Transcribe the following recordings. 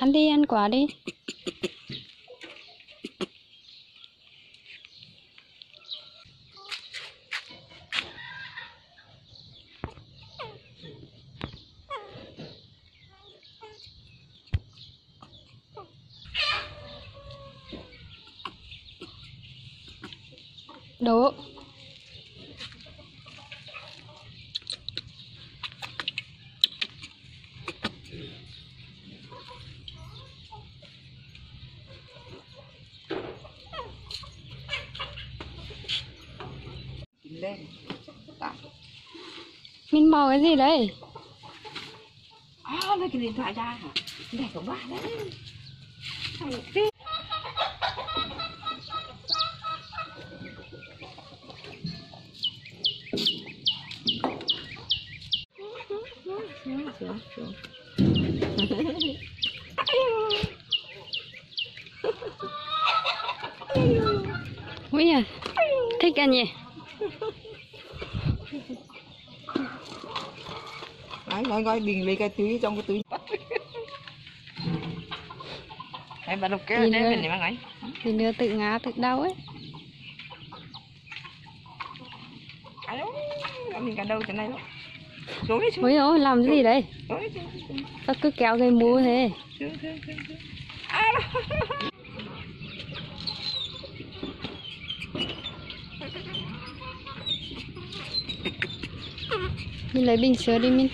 Ăn đi, ăn quả đi. Đố. Mình màu cái gì đấy? À, lấy cái điện thoại ra hả? Để có ba đấy. Ui à, thích ăn nhỉ? Nói đừng lấy cái túi trong cái túi. Em bà đục cái đấy mình để mang ấy. Thì đưa tự ngã tự đau ấy. Alo, mình cả đầu trên này luôn. Xuống đi xuống. Ôi ôi, làm cái gì đấy? Tao cứ kéo cái mũ thế. Xuống. Alo. Mình lấy bình sữa đi Min.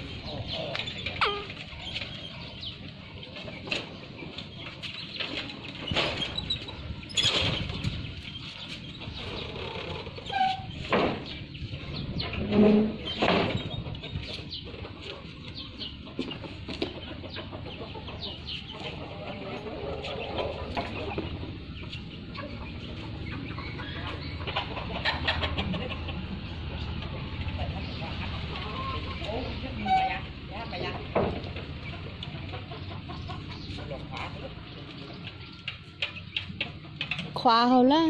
Khóa hầu là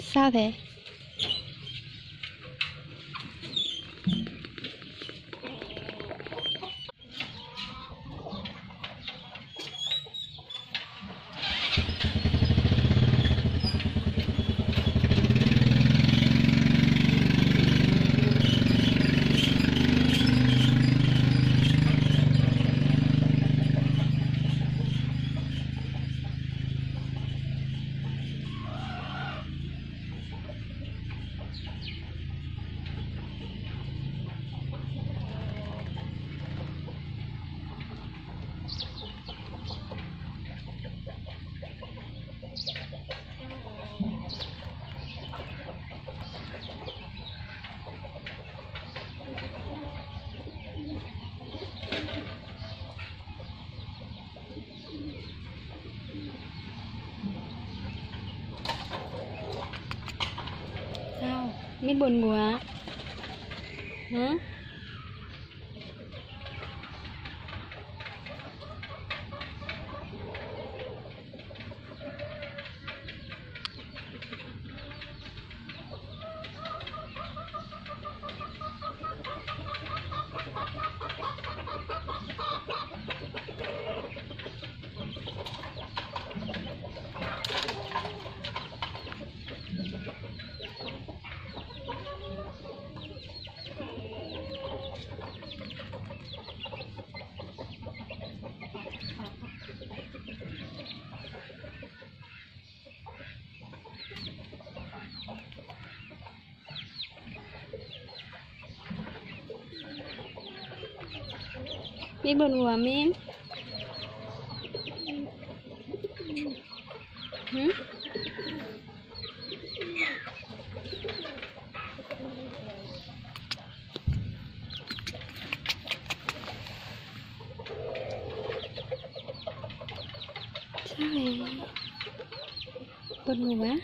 sao thế? Biết buồn ngủ á? Hả? Ribbon warming. Penuh ya.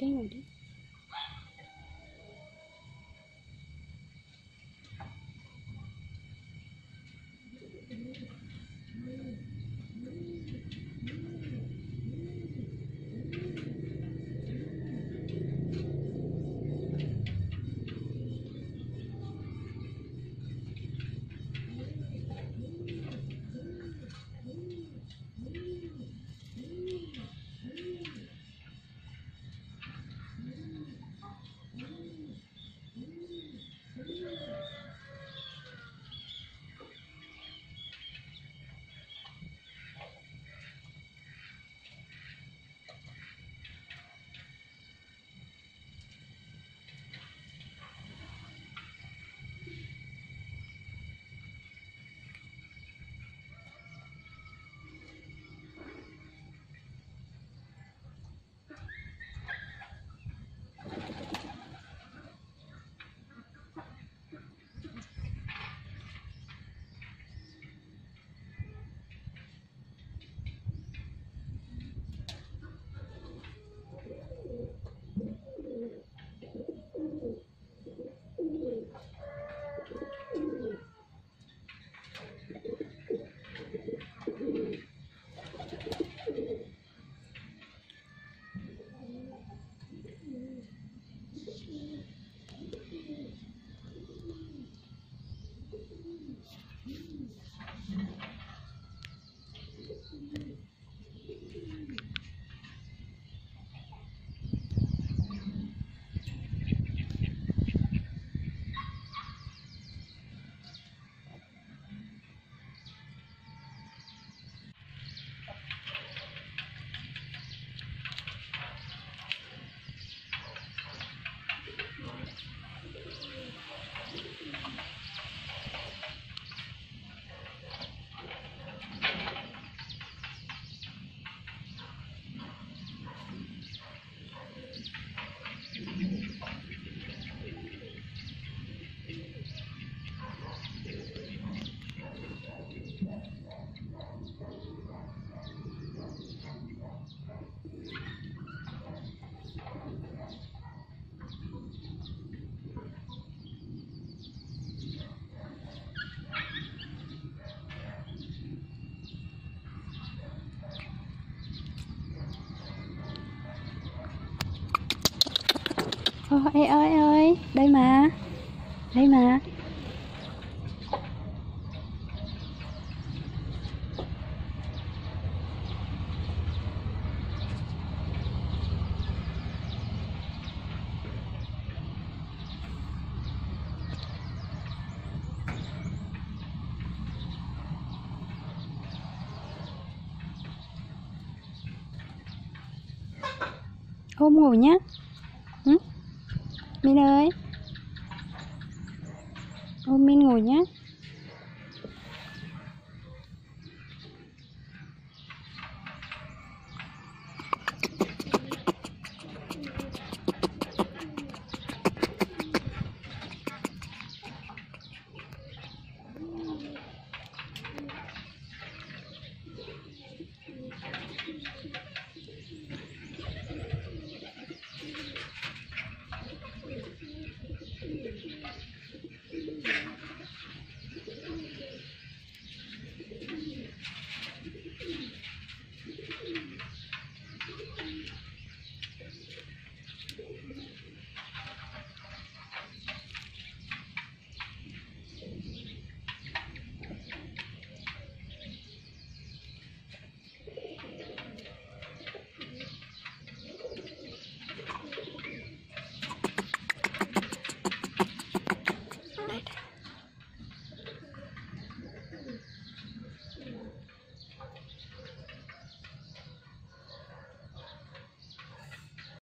Ngồi đi. Ơi, đây mà ôm ngồi nhá. Min ơi, ôm Min ngồi nhá.